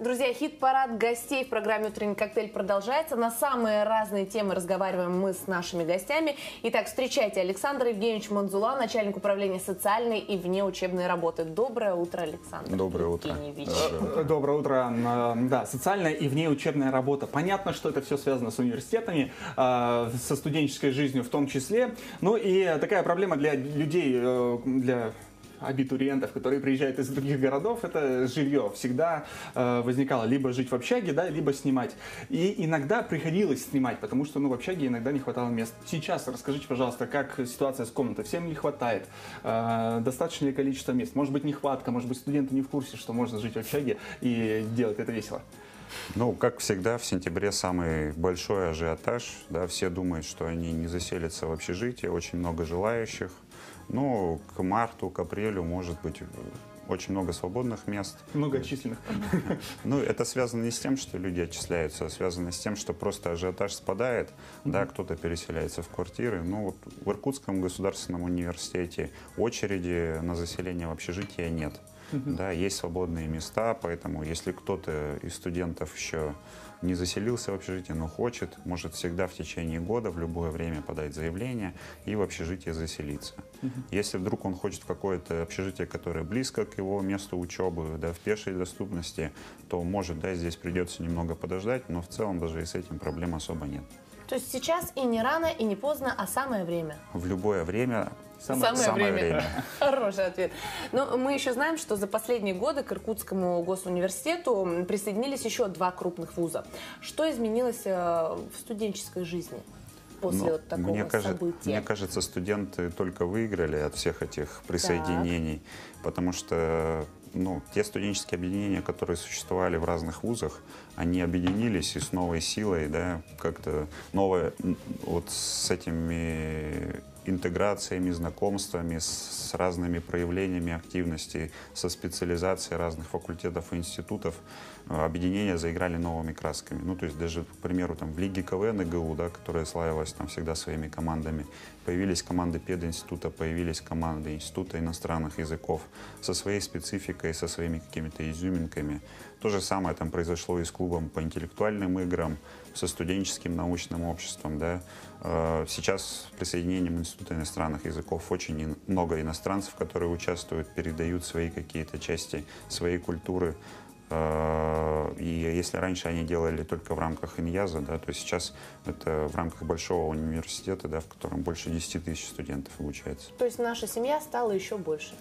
Друзья, хит-парад гостей в программе «Утренний коктейль» продолжается. На самые разные темы разговариваем мы с нашими гостями. Итак, встречайте Александра Евгеньевича Манзула, начальник управления социальной и внеучебной работы. Доброе утро, Александр. Доброе утро. Доброе утро. Да, социальная и внеучебная работа. Понятно, что это все связано с университетами, со студенческой жизнью в том числе. Ну и такая проблема для людей, для абитуриентов, которые приезжают из других городов, это жилье всегда возникало. Либо жить в общаге, да, либо снимать. И иногда приходилось снимать, потому что в общаге иногда не хватало мест. Сейчас расскажите, пожалуйста, как ситуация с комнатой? Всем ли хватает? Достаточно ли количество мест? Может быть, нехватка, может быть, студенты не в курсе, что можно жить в общаге и делать это весело. Ну, как всегда, в сентябре самый большой ажиотаж. Да, все думают, что они не заселятся в общежитие, очень много желающих. Ну, к марту, к апрелю, может быть, очень много свободных мест. Многочисленных. Ну, это связано не с тем, что люди отчисляются, а связано с тем, что просто ажиотаж спадает, да, кто-то переселяется в квартиры. Ну, вот в Иркутском государственном университете очереди на заселение в общежитие нет. Да, есть свободные места, поэтому если кто-то из студентов еще не заселился в общежитие, но хочет, может всегда в течение года в любое время подать заявление и в общежитие заселиться. Если вдруг он хочет в какое-то общежитие, которое близко к его месту учебы, да, в пешей доступности, то может, да, здесь придется немного подождать, но в целом даже и с этим проблем особо нет. То есть сейчас и не рано, и не поздно, а самое время. В любое время. Самое время. Хороший ответ. Но мы еще знаем, что за последние годы к Иркутскому госуниверситету присоединились еще два крупных вуза. Что изменилось в студенческой жизни после вот такого события? Мне кажется, студенты только выиграли от всех этих присоединений, потому что те студенческие объединения, которые существовали в разных вузах, они объединились и с новой силой, да, как-то новое, вот с этими интеграциями, знакомствами, с разными проявлениями активности, со специализацией разных факультетов и институтов, объединения заиграли новыми красками. Ну, то есть даже, к примеру, там, в Лиге КВН ИГУ, да, которая славилась там всегда своими командами, появились команды пединститута, появились команды Института иностранных языков со своей спецификой, со своими какими-то изюминками. То же самое там произошло и с клубом по интеллектуальным играм, со студенческим научным обществом, да. Сейчас с присоединением Института иностранных языков очень много иностранцев, которые участвуют, передают свои какие-то части своей культуры. И если раньше они делали только в рамках ИНЯЗа, да, то сейчас это в рамках большого университета, да, в котором больше 10 тысяч студентов обучается. То есть наша семья стала еще больше?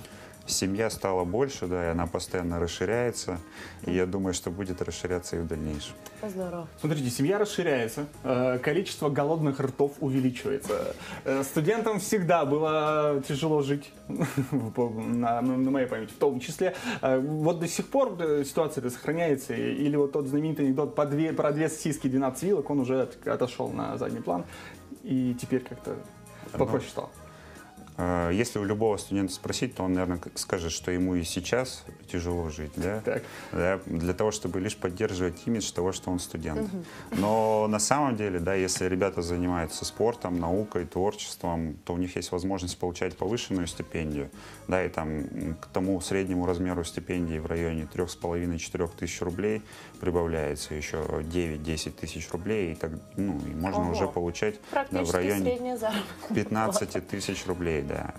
Семья стала больше, да, и она постоянно расширяется. И я думаю, что будет расширяться и в дальнейшем. Здорово. Смотрите, семья расширяется, количество голодных ртов увеличивается. Студентам всегда было тяжело жить, на моей памяти в том числе. Вот до сих пор ситуация сохраняется. Или вот тот знаменитый анекдот про две сосиски 12 вилок, он уже отошел на задний план. И теперь как-то попроще стало. Если у любого студента спросить, то он, наверное, скажет, что ему и сейчас тяжело жить, да? Да, для того, чтобы лишь поддерживать имидж того, что он студент. Но на самом деле, да, если ребята занимаются спортом, наукой, творчеством, то у них есть возможность получать повышенную стипендию, да, и там к тому среднему размеру стипендии в районе 3,5-4 тысяч рублей прибавляется еще 9-10 тысяч рублей, и так, и можно уже получать в районе 15 тысяч рублей. Да.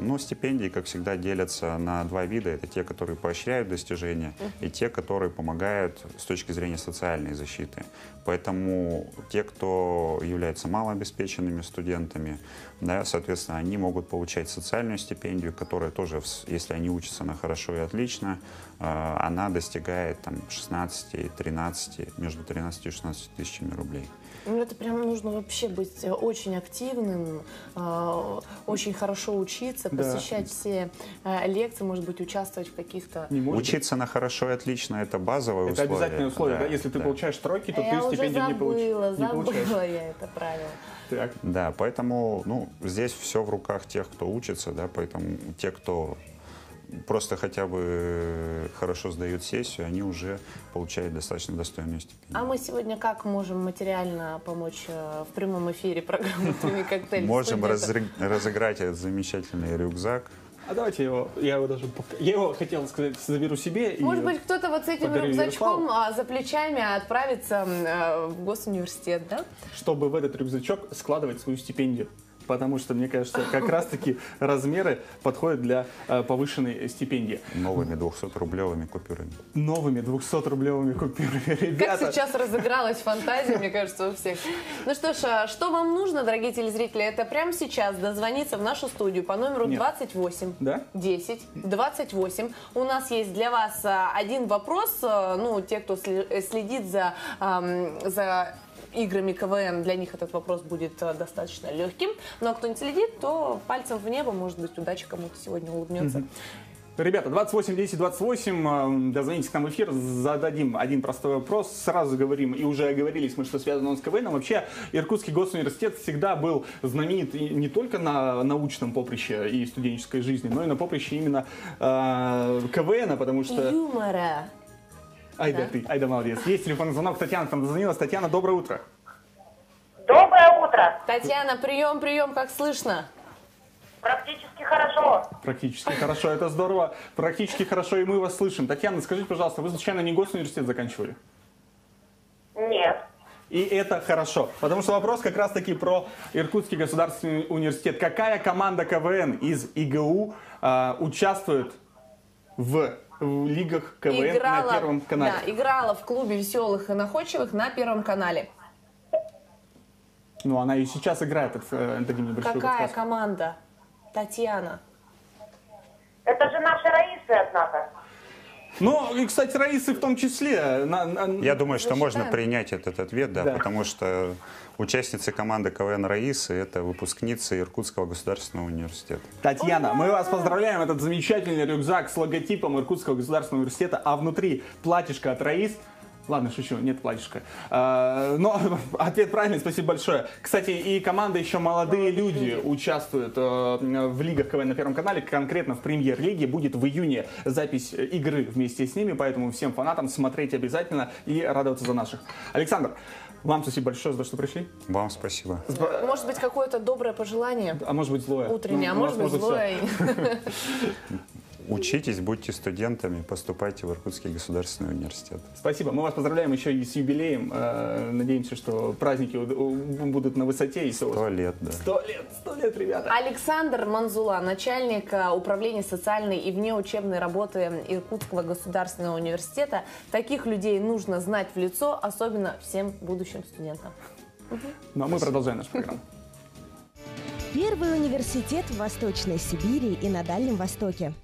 Но стипендии, как всегда, делятся на два вида. Это те, которые поощряют достижения, и те, которые помогают с точки зрения социальной защиты. Поэтому те, кто являются малообеспеченными студентами, да, соответственно, они могут получать социальную стипендию, которая тоже, если они учатся на хорошо и отлично, она достигает там 16-13, между 13 и 16 тысячами рублей. Ну, это прям нужно вообще быть очень активным, очень хорошо учиться, посещать все лекции, может быть, участвовать в каких-то... Учиться на хорошо и отлично — это базовое условие. Это обязательное условие, да? Если ты получаешь тройки, то ты стипендию не получишь. Забыла я это правило. Так. Да, поэтому здесь все в руках тех, кто учится, да, поэтому те, кто просто хотя бы хорошо сдают сессию, они уже получают достаточно достойную стипендию. А мы сегодня как можем материально помочь в прямом эфире программы «Утренний коктейль»? Можем разыграть этот замечательный рюкзак. А давайте я его хотел сказать, заберу себе. Может быть, кто-то вот с этим рюкзачком за плечами отправится в госуниверситет, да? Чтобы в этот рюкзачок складывать свою стипендию. Потому что, мне кажется, как раз-таки размеры подходят для повышенной стипендии. Новыми 200-рублевыми купюрами. Новыми 200-рублевыми купюрами, ребята. Как сейчас разыгралась фантазия, мне кажется, у всех. Ну что ж, что вам нужно, дорогие телезрители, это прямо сейчас дозвониться в нашу студию по номеру 28 10 28. У нас есть для вас один вопрос. Ну, те, кто следит за играми КВН, для них этот вопрос будет достаточно легким. Но кто не следит, то пальцем в небо, может быть, удача кому-то сегодня улыбнется. Ребята, 28 10 28, дозвонитесь к нам в эфир, зададим один простой вопрос, сразу говорим, и уже оговорились мы, что связано он с КВНом. Вообще, Иркутский госуниверситет всегда был знаменит не только на научном поприще и студенческой жизни, но и на поприще именно КВНа, потому что... Юмора. Ай да ты, ай да молодец. Есть телефонный звонок, Татьяна там дозвонилась. Татьяна, доброе утро. Доброе утро. Татьяна, прием, прием, как слышно? Практически хорошо. Практически хорошо, это здорово. Практически хорошо, и мы вас слышим. Татьяна, скажите, пожалуйста, вы случайно не госуниверситет заканчивали? Нет. И это хорошо, потому что вопрос как раз-таки про Иркутский государственный университет. Какая команда КВН из ИГУ участвует в лигах КВН на Первом канале? Да, играла в клубе веселых и находчивых на Первом канале. Ну, она и сейчас играет. Какая команда, Татьяна? Это же наша Раиса, однако. Ну, и, кстати, Раисы в том числе. Я думаю, что можно принять этот ответ, да, потому что участницы команды КВН Раисы – это выпускницы Иркутского государственного университета. Татьяна, мы вас поздравляем. Этот замечательный рюкзак с логотипом Иркутского государственного университета, а внутри платьишко от Раис. Ладно, шучу, нет платьишка. Но ответ правильный, спасибо большое. Кстати, и команда еще «Молодые люди» участвует в лигах КВН на Первом канале, конкретно в премьер-лиге. Будет в июне запись игры вместе с ними, поэтому всем фанатам смотреть обязательно и радоваться за наших. Александр, вам спасибо большое, за что пришли. Вам спасибо. Может быть, какое-то доброе пожелание? А может быть, злое. Утреннее, а может быть, злое. Учитесь, будьте студентами, поступайте в Иркутский государственный университет. Спасибо. Мы вас поздравляем еще и с юбилеем. Надеемся, что праздники будут на высоте. 100 лет, да. 100 лет, ребята. Александр Манзула, начальник управления социальной и внеучебной работы Иркутского государственного университета. Таких людей нужно знать в лицо, особенно всем будущим студентам. Ну а мы продолжаем нашу программу. Первый университет в Восточной Сибири и на Дальнем Востоке.